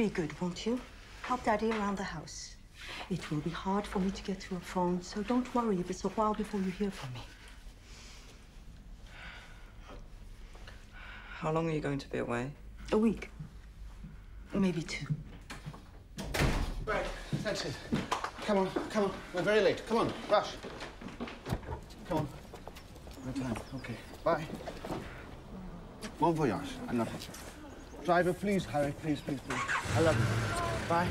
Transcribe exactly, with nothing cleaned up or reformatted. Be good, won't you? Help Daddy around the house. It will be hard for me to get to a phone, so don't worry if it's a while before you hear from me. How long are you going to be away? A week. Maybe two. Right, that's it. Come on, come on. We're very late. Come on, rush. Come on. No time. Okay. Bye. Bon voyage. I love you. Driver, please hurry. Please, please, please. I love you. Bye.